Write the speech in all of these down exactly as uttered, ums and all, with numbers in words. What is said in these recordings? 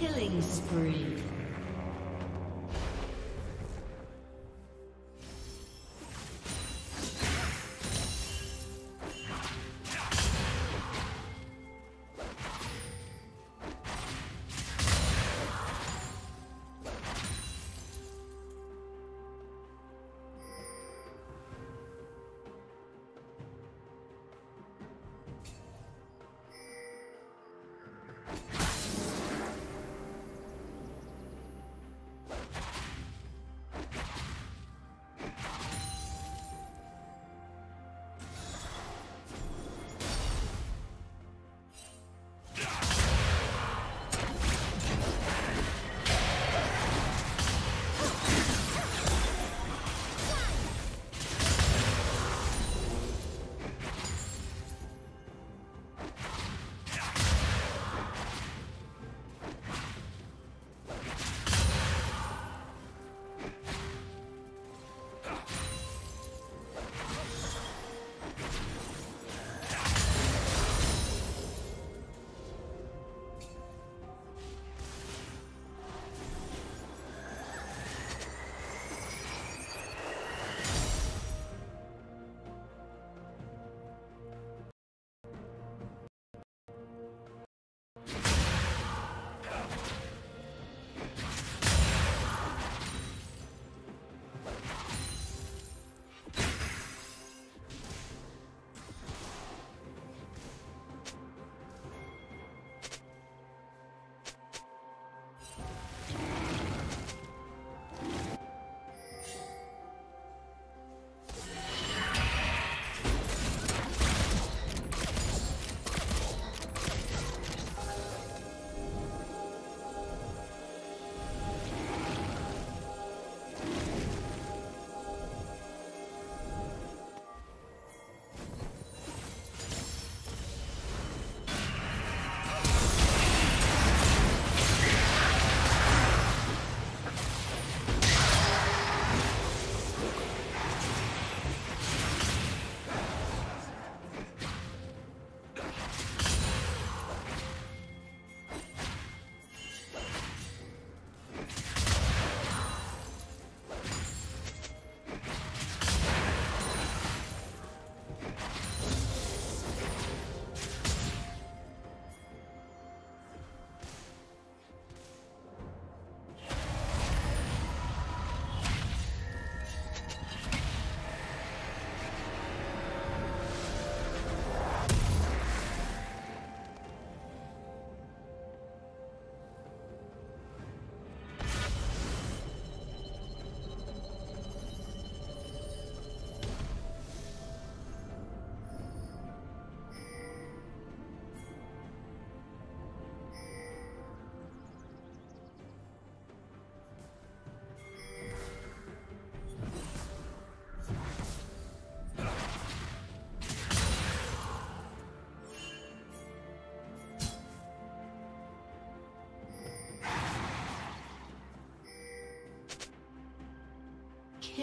Killing spree.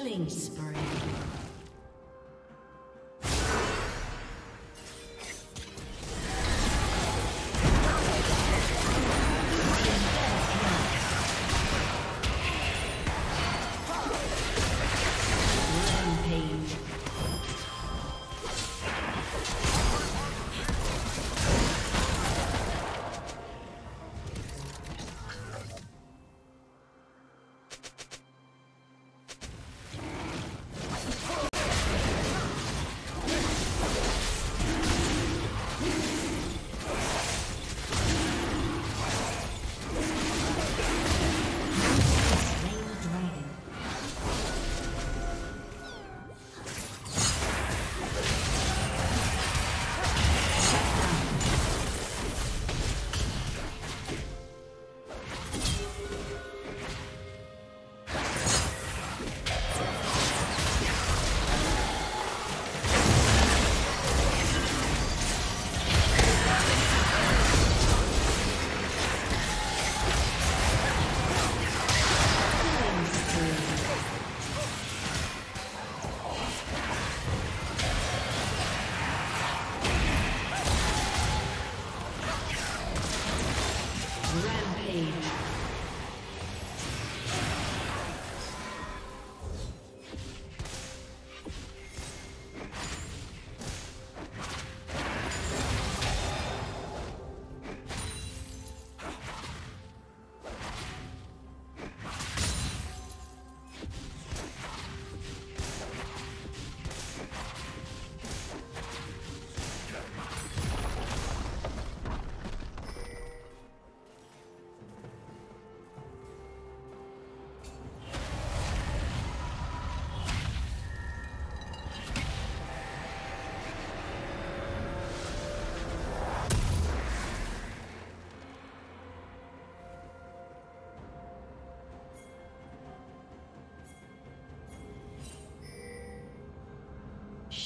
Killing spree. Rampage. Age.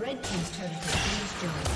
Red team's turret has been destroyed.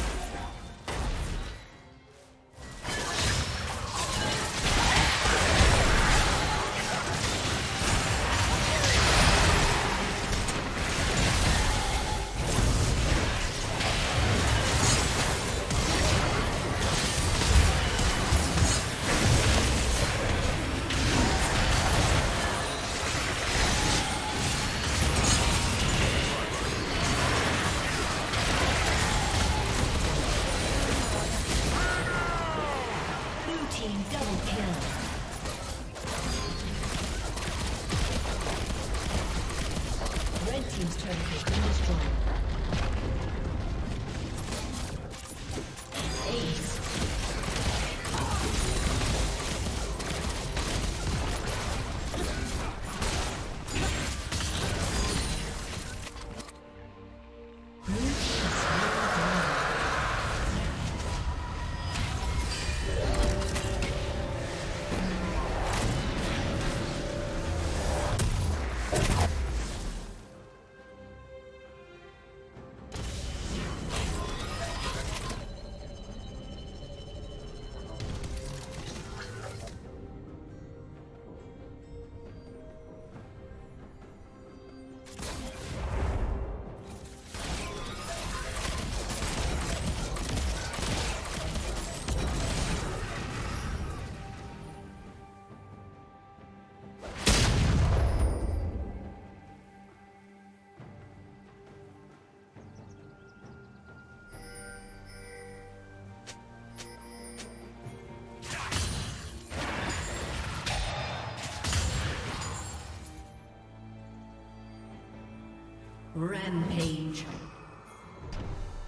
Rampage.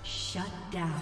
Shut down.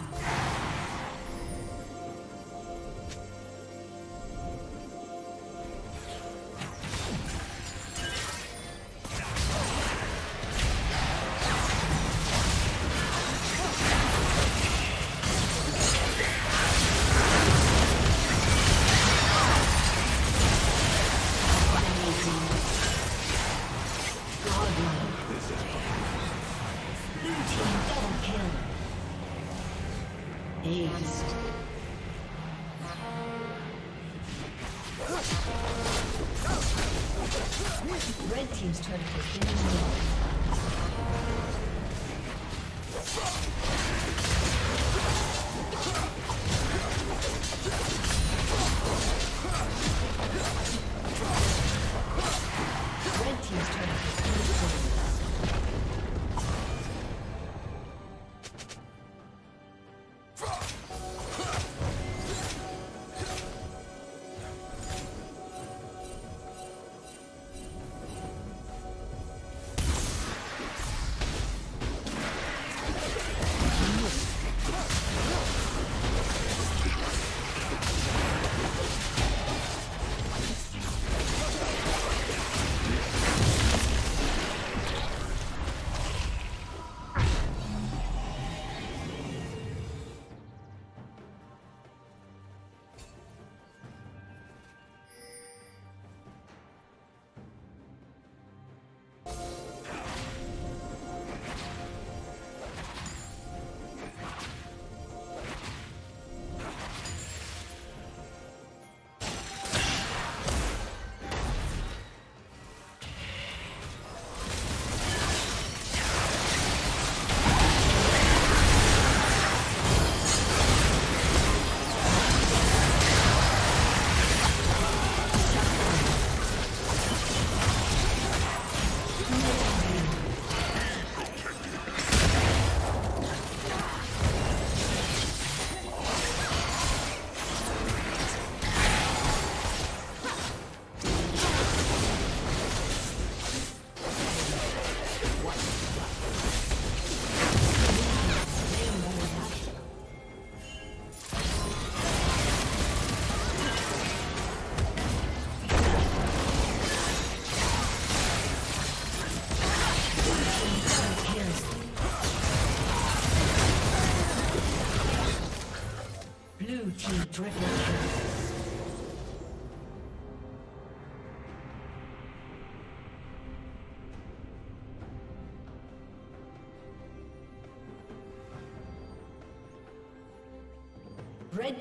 Red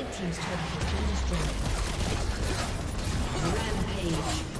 Red team's turret has been destroyed. Red team's turret has been destroyed. Red team's inhibitor has been destroyed. Team's turret has been destroyed. Rampage.